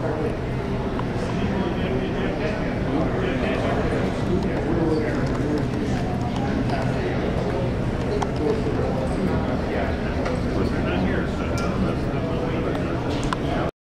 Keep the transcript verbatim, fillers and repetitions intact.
perfect.